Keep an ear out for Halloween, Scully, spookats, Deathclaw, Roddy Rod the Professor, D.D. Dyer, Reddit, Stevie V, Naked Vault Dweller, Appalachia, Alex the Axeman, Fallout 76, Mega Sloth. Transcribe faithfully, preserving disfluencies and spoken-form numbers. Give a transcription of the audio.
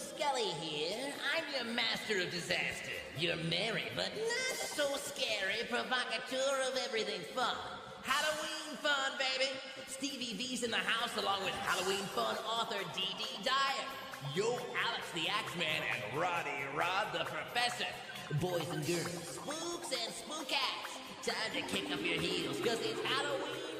Scully here. I'm your master of disaster. You're merry, but not so scary. Provocateur of everything fun. Halloween fun, baby. Stevie V's in the house along with Halloween fun author D D. Dyer. Yo, Alex the Axeman and Roddy Rod the Professor. Boys and girls, spooks and spookats. Time to kick up your heels, cause it's Halloween.